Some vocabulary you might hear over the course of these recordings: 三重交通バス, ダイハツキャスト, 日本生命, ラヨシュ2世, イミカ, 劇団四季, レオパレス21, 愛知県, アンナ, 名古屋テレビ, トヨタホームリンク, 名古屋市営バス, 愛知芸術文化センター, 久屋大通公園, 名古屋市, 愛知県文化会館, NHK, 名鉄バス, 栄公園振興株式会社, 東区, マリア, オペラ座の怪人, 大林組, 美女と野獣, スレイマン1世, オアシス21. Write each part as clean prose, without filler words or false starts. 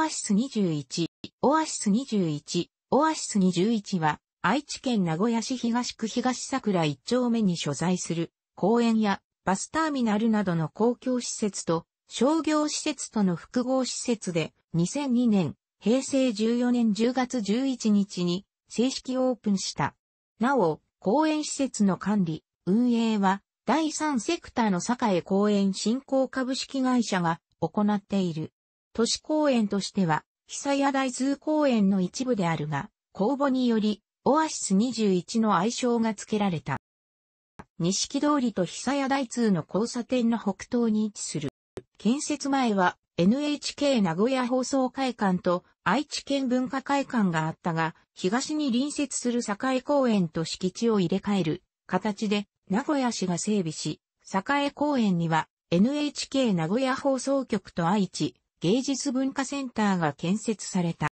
オアシス21、オアシス21、オアシス21は、愛知県名古屋市東区東桜1丁目に所在する、公園やバスターミナルなどの公共施設と、商業施設との複合施設で、2002年、平成14年10月11日に、正式オープンした。なお、公園施設の管理、運営は、第三セクターの栄公園振興株式会社が行っている。都市公園としては、久屋台zoo公園の一部であるが、公募により、オアシス21の愛称が付けられた。錦通りと久屋台zooの交差点の北東に位置する。建設前は、NHK 名古屋放送会館と愛知県文化会館があったが、東に隣接する栄公園と敷地を入れ替える形で、名古屋市が整備し、栄公園には NHK 名古屋放送局と愛知芸術文化センターが建設された。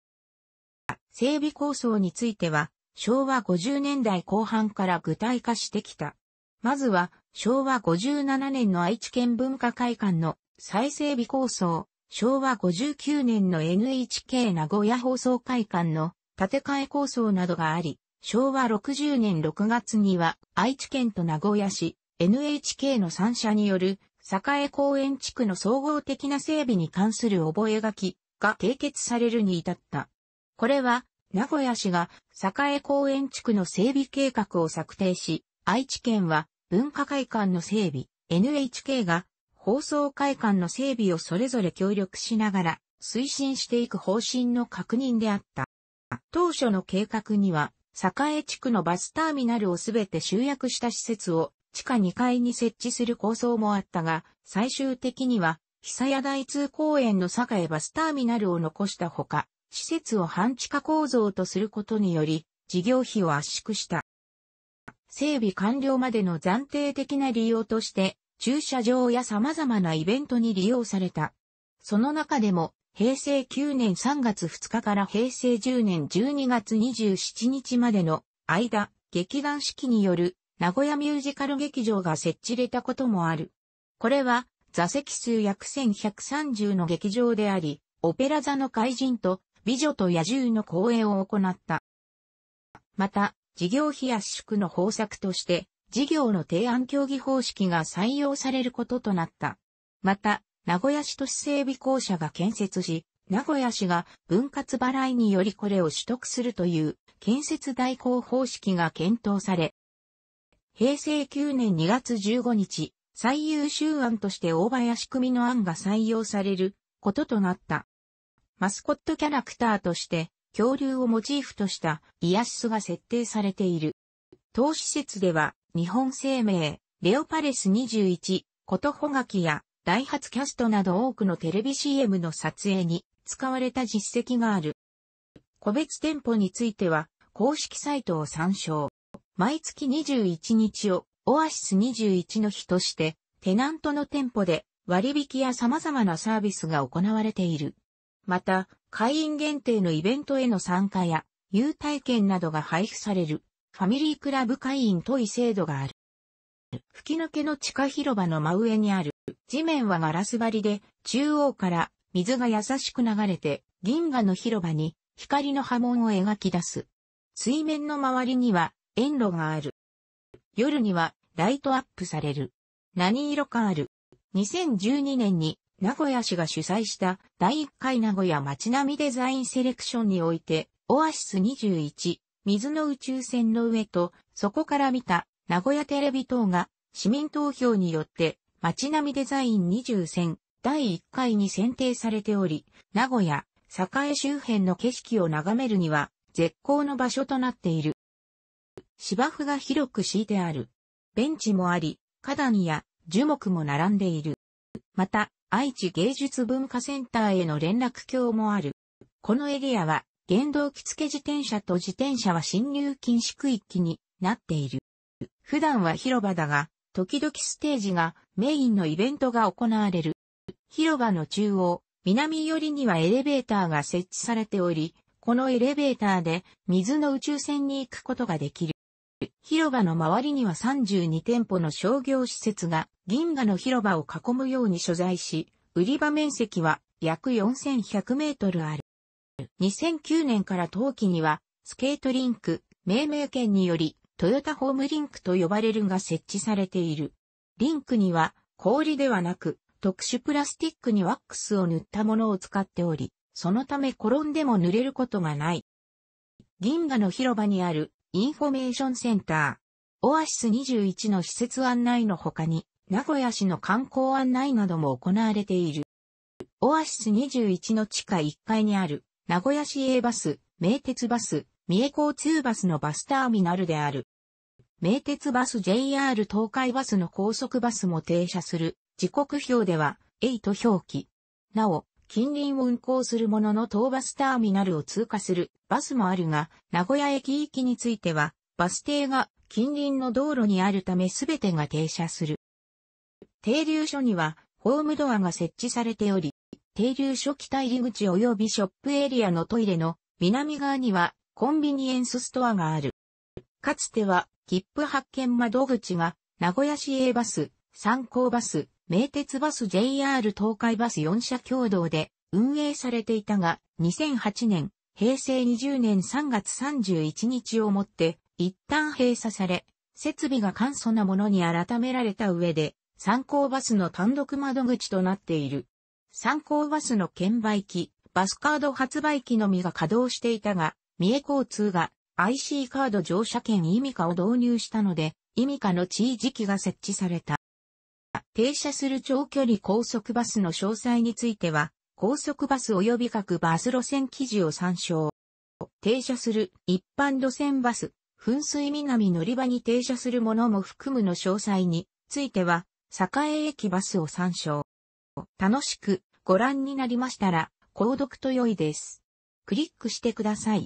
整備構想については、昭和50年代後半から具体化してきた。まずは、昭和57年の愛知県文化会館の再整備構想、昭和59年の NHK 名古屋放送会館の建て替え構想などがあり、昭和60年6月には愛知県と名古屋市、NHK の3社による栄公園地区の総合的な整備に関する覚書が締結されるに至った。これは名古屋市が栄公園地区の整備計画を策定し、愛知県は文化会館の整備、NHK が放送会館の整備をそれぞれ協力しながら推進していく方針の確認であった。当初の計画には、栄地区のバスターミナルをすべて集約した施設を地下2階に設置する構想もあったが、最終的には久屋台zoo公園の栄バスターミナルを残したほか、施設を半地下構造とすることにより、事業費を圧縮した。整備完了までの暫定的な利用として、駐車場や様々なイベントに利用された。その中でも、平成9年3月2日から平成10年12月27日までの間、劇団四季による名古屋ミュージカル劇場が設置されたこともある。これは座席数約1130の劇場であり、オペラ座の怪人と美女と野獣の公演を行った。また、事業費圧縮の方策として、事業の提案協議方式が採用されることとなった。また、名古屋市都市整備公社が建設し、名古屋市が分割払いによりこれを取得するという建設代行方式が検討され、平成9年2月15日、最優秀案として大林組の案が採用されることとなった。マスコットキャラクターとして恐竜をモチーフとした癒し巣が設定されている。当施設では日本生命、レオパレス21、ことほがきや、ダイハツキャストなど多くのテレビ CM の撮影に使われた実績がある。個別店舗については公式サイトを参照。毎月21日をオアシス21の日としてテナントの店舗で割引や様々なサービスが行われている。また会員限定のイベントへの参加や優待券などが配布されるファミリークラブ会員等位制度がある。吹き抜けの地下広場の真上にある。地面はガラス張りで、中央から水が優しく流れて、銀河の広場に光の波紋を描き出す。水面の周りには園路がある。夜にはライトアップされる。何色かある。2012年に名古屋市が主催した第1回名古屋街並みデザインセレクションにおいて、オアシス21、水の宇宙船の上と、そこから見た名古屋テレビ等が市民投票によって、街並みデザイン20選第1回に選定されており、名古屋、栄周辺の景色を眺めるには絶好の場所となっている。芝生が広く敷いてある。ベンチもあり、花壇や樹木も並んでいる。また、愛知芸術文化センターへの連絡橋もある。このエリアは、原動機付自転車と自転車は進入禁止区域になっている。普段は広場だが、時々ステージがメインのイベントが行われる。広場の中央、南寄りにはエレベーターが設置されており、このエレベーターで水の宇宙船に行くことができる。広場の周りには32店舗の商業施設が銀河の広場を囲むように所在し、売り場面積は約4100メートルある。2009年から冬季には、スケートリンク、命名権により、トヨタホームリンクと呼ばれるが設置されている。リンクには、氷ではなく、特殊プラスチックにワックスを塗ったものを使っており、そのため転んでも濡れることがない。銀河の広場にあるインフォメーションセンター。オアシス21の施設案内の他に、名古屋市の観光案内なども行われている。オアシス21の地下1階にある、名古屋市営バス、名鉄バス、三重交通バスのバスターミナルである。名鉄バス JR 東海バスの高速バスも停車する。時刻表では、A と表記。なお、近隣を運行するものの当バスターミナルを通過するバスもあるが、名古屋駅行きについては、バス停が近隣の道路にあるためすべてが停車する。停留所には、ホームドアが設置されており、停留所北入口及びショップエリアのトイレの南側には、コンビニエンスストアがある。かつては、切符発券窓口が、名古屋市営バス、三高バス、名鉄バス JR 東海バス4社共同で運営されていたが、2008年、平成20年3月31日をもって、一旦閉鎖され、設備が簡素なものに改められた上で、三高バスの単独窓口となっている。三高バスの券売機、バスカード発売機のみが稼働していたが、三重交通が IC カード乗車券イミカを導入したので、イミカの地域機が設置された。停車する長距離高速バスの詳細については、高速バス及び各バス路線記事を参照。停車する一般路線バス、噴水南乗り場に停車するものも含むの詳細については、栄駅バスを参照。楽しくご覧になりましたら、購読と良いです。クリックしてください。